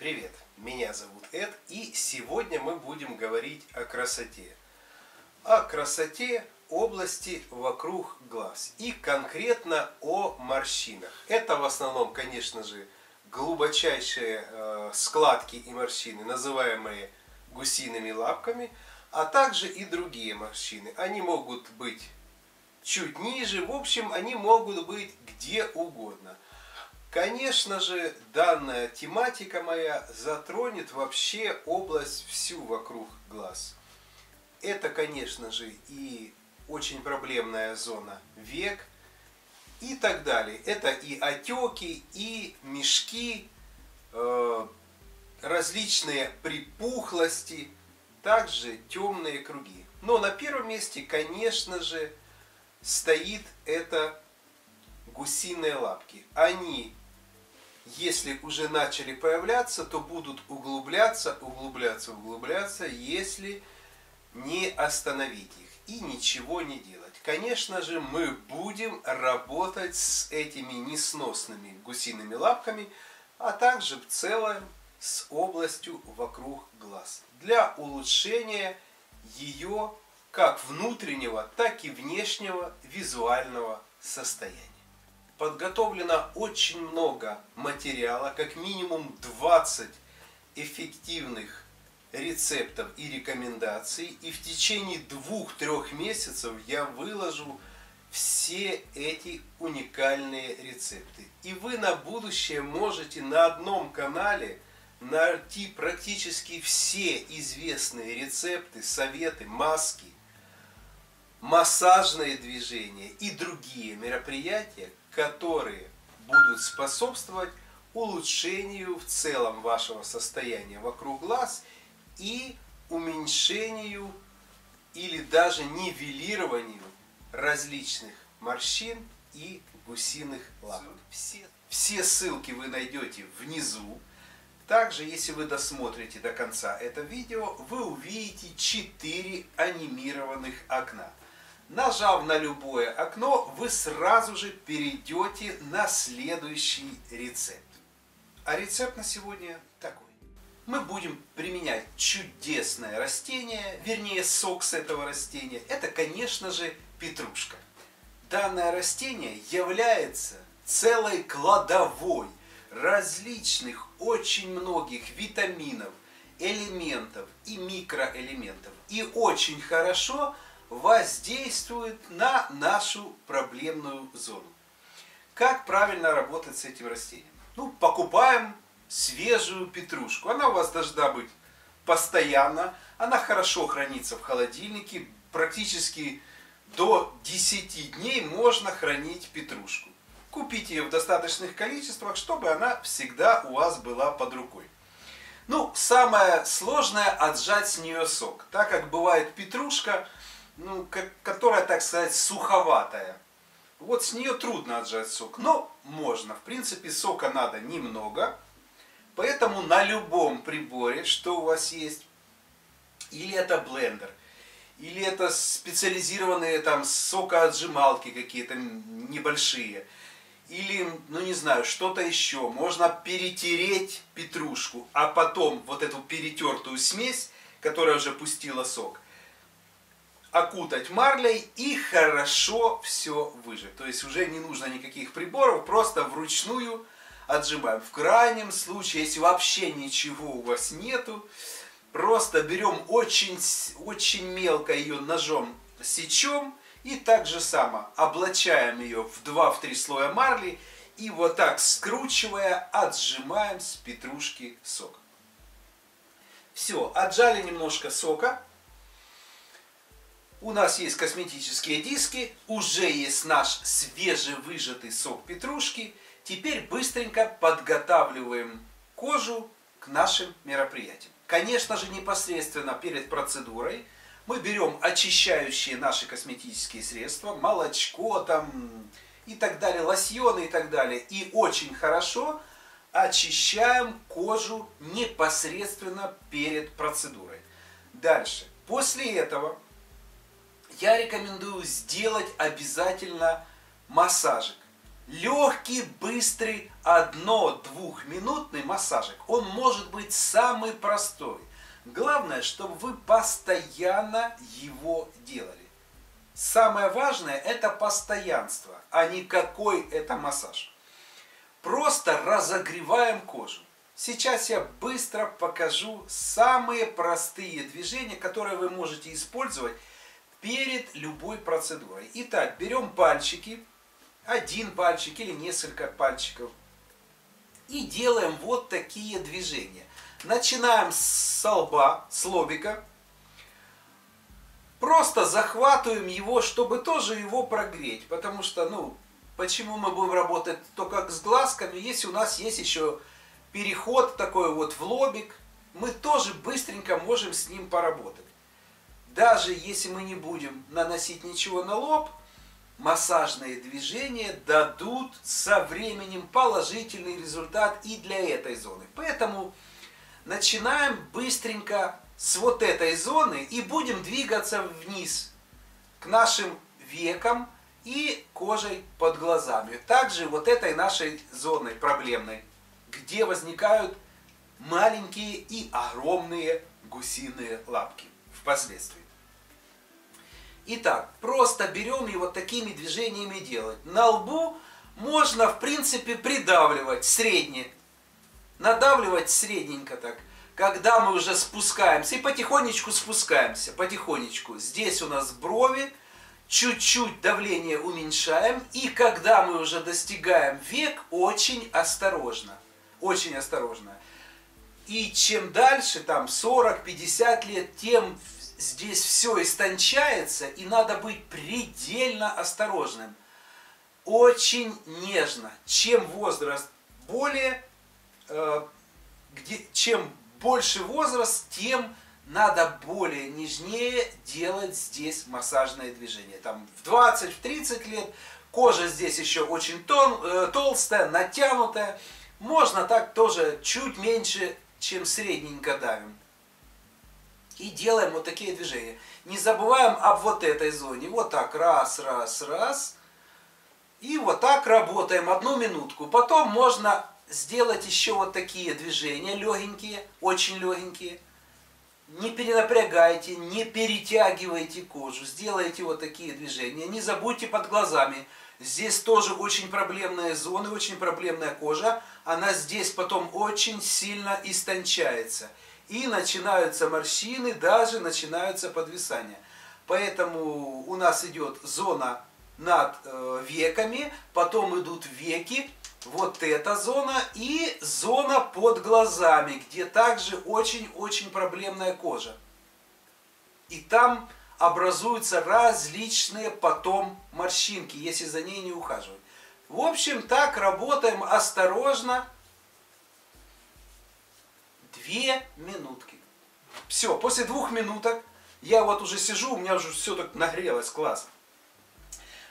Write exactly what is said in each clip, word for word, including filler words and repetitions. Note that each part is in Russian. Привет, меня зовут Эд, и сегодня мы будем говорить о красоте. О красоте области вокруг глаз и конкретно о морщинах. Это в основном, конечно же, глубочайшие складки и морщины, называемые гусиными лапками, а также и другие морщины. Они могут быть чуть ниже, в общем, они могут быть где угодно. Конечно же, данная тематика моя затронет вообще область всю вокруг глаз. Это, конечно же, и очень проблемная зона век и так далее. Это и отеки, и мешки, э, различные припухлости, также темные круги. Но на первом месте, конечно же, стоит это гусиные лапки. Они, если уже начали появляться, то будут углубляться, углубляться, углубляться, если не остановить их и ничего не делать. Конечно же, мы будем работать с этими несносными гусиными лапками, а также в целом с областью вокруг глаз для улучшения ее как внутреннего, так и внешнего визуального состояния. Подготовлено очень много материала, как минимум двадцать эффективных рецептов и рекомендаций. И в течение двух-трех месяцев я выложу все эти уникальные рецепты. И вы на будущее можете на одном канале найти практически все известные рецепты, советы, маски, массажные движения и другие мероприятия, которые будут способствовать улучшению в целом вашего состояния вокруг глаз и уменьшению или даже нивелированию различных морщин и гусиных лапок. Все, все ссылки вы найдете внизу. Также, если вы досмотрите до конца это видео, вы увидите четыре анимированных окна. Нажав на любое окно, вы сразу же перейдете на следующий рецепт. А рецепт на сегодня такой. Мы будем применять чудесное растение, вернее сок с этого растения. Это, конечно же, петрушка. Данное растение является целой кладовой различных, очень многих витаминов, элементов и микроэлементов. И очень хорошо воздействует на нашу проблемную зону. Как правильно работать с этим растением? Ну, покупаем свежую петрушку. Она у вас должна быть постоянно. Она хорошо хранится в холодильнике. Практически до десяти дней можно хранить петрушку. Купите ее в достаточных количествах, чтобы она всегда у вас была под рукой. Ну, самое сложное — отжать с нее сок. Так как бывает петрушка, ну, которая, так сказать, суховатая. Вот с нее трудно отжать сок, но можно. В принципе, сока надо немного. Поэтому на любом приборе, что у вас есть, или это блендер, или это специализированные там сокоотжималки какие-то небольшие, или, ну не знаю, что-то еще, можно перетереть петрушку, а потом вот эту перетертую смесь, которая уже пустила сок, окутать марлей и хорошо все выжать. То есть уже не нужно никаких приборов, просто вручную отжимаем. В крайнем случае, если вообще ничего у вас нету, просто берем очень, очень мелко ее ножом сечем и так же само облачаем ее в два-три слоя марли и вот так, скручивая, отжимаем с петрушки сок. Все, отжали немножко сока. У нас есть косметические диски, уже есть наш свежевыжатый сок петрушки. Теперь быстренько подготавливаем кожу к нашим мероприятиям. Конечно же, непосредственно перед процедурой мы берем очищающие наши косметические средства, молочко там и так далее, лосьоны и так далее. И очень хорошо очищаем кожу непосредственно перед процедурой. Дальше. После этого я рекомендую сделать обязательно массажик. Легкий, быстрый, одно-двухминутный массажик. Он может быть самый простой. Главное, чтобы вы постоянно его делали. Самое важное — это постоянство, а не какой это массаж. Просто разогреваем кожу. Сейчас я быстро покажу самые простые движения, которые вы можете использовать перед любой процедурой. Итак, берем пальчики. Один пальчик или несколько пальчиков. И делаем вот такие движения. Начинаем с лба, с лобика. Просто захватываем его, чтобы тоже его прогреть. Потому что, ну, почему мы будем работать только с глазками, если у нас есть еще переход такой вот в лобик. Мы тоже быстренько можем с ним поработать. Даже если мы не будем наносить ничего на лоб, массажные движения дадут со временем положительный результат и для этой зоны. Поэтому начинаем быстренько с вот этой зоны и будем двигаться вниз к нашим векам и кожей под глазами. Также вот этой нашей зоной проблемной, где возникают маленькие и огромные гусиные лапки впоследствии. Итак, просто берем и вот такими движениями делать. На лбу можно, в принципе, придавливать средне. Надавливать средненько так. Когда мы уже спускаемся, и потихонечку спускаемся, потихонечку. Здесь у нас брови, чуть-чуть давление уменьшаем. И когда мы уже достигаем век, очень осторожно. Очень осторожно. И чем дальше, там сорок-пятьдесят лет, тем здесь все истончается, и надо быть предельно осторожным. Очень нежно. Чем возраст более, э, где, чем больше возраст, тем надо более нежнее делать здесь массажное движение. Там в двадцать-тридцать лет кожа здесь еще очень тон, э, толстая, натянутая. Можно так тоже чуть меньше, чем средненько давим. И делаем вот такие движения. Не забываем об вот этой зоне. Вот так. Раз, раз, раз. И вот так работаем одну минутку. Потом можно сделать еще вот такие движения. Легенькие. Очень легенькие. Не перенапрягайте. Не перетягивайте кожу. Сделайте вот такие движения. Не забудьте под глазами. Здесь тоже очень проблемные зоны. Очень проблемная кожа. Она здесь потом очень сильно истончается. И начинаются морщины, даже начинаются подвисания. Поэтому у нас идет зона над веками, потом идут веки, вот эта зона и зона под глазами, где также очень-очень проблемная кожа. И там образуются различные потом морщинки, если за ней не ухаживать. В общем, так работаем осторожно. Две минутки. Все, после двух минуток я вот уже сижу, у меня уже все так нагрелось, класс.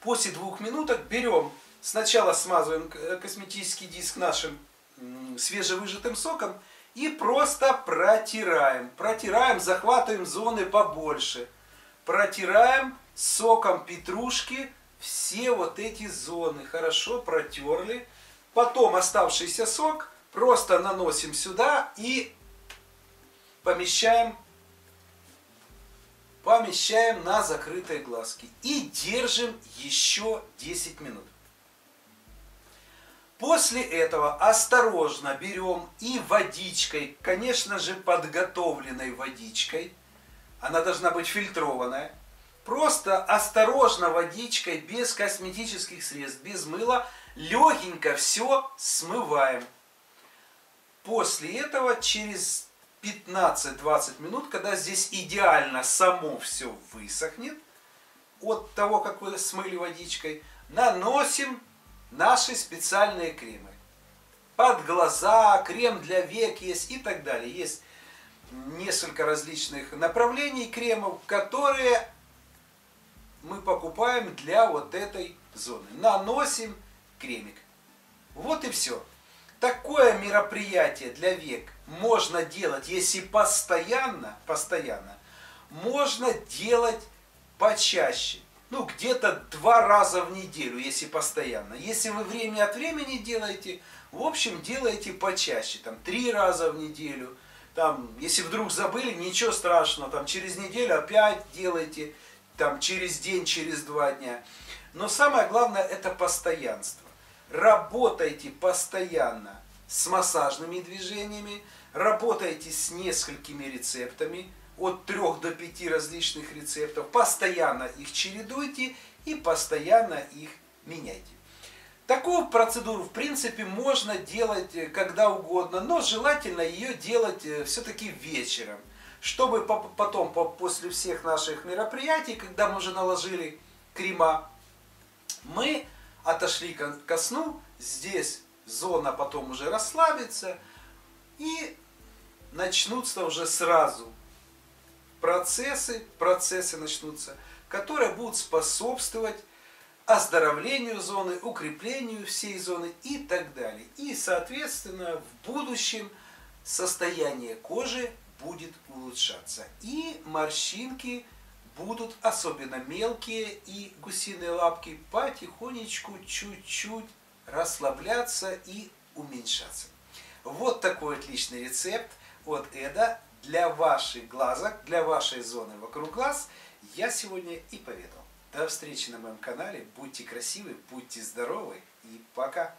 После двух минуток берем, сначала смазываем косметический диск нашим свежевыжатым соком и просто протираем. Протираем, захватываем зоны побольше. Протираем соком петрушки все вот эти зоны. Хорошо протерли. Потом оставшийся сок просто наносим сюда и помещаем, помещаем на закрытые глазки. И держим еще десять минут. После этого осторожно берем и водичкой, конечно же подготовленной водичкой, она должна быть фильтрованная, просто осторожно водичкой, без косметических средств, без мыла, легенько все смываем. После этого, через пятнадцать-двадцать минут, когда здесь идеально само все высохнет, от того, как вы смыли водичкой, наносим наши специальные кремы. Под глаза, крем для век есть и так далее. Есть несколько различных направлений кремов, которые мы покупаем для вот этой зоны. Наносим кремик. Вот и все. Такое мероприятие для век можно делать, если постоянно, постоянно, можно делать почаще. ну, где-то два раза в неделю, если постоянно. Если вы время от времени делаете, в общем, делайте почаще, там, три раза в неделю. Там, если вдруг забыли, ничего страшного, там, через неделю опять делайте, там, через день, через два дня. Но самое главное, это постоянство. Работайте постоянно с массажными движениями, работайте с несколькими рецептами, от трех до пяти различных рецептов, постоянно их чередуйте и постоянно их меняйте. Такую процедуру, в принципе, можно делать когда угодно, но желательно ее делать все-таки вечером, чтобы потом, после всех наших мероприятий, когда мы уже наложили крема, мы отошли ко сну, здесь зона потом уже расслабится, и начнутся уже сразу процессы, процессы начнутся, которые будут способствовать оздоровлению зоны, укреплению всей зоны и так далее. И, соответственно, в будущем состояние кожи будет улучшаться. И морщинки будут, особенно мелкие и гусиные лапки, потихонечку, чуть-чуть расслабляться и уменьшаться. Вот такой отличный рецепт от Эда для ваших глазок, для вашей зоны вокруг глаз я сегодня и поведал. До встречи на моем канале, будьте красивы, будьте здоровы и пока!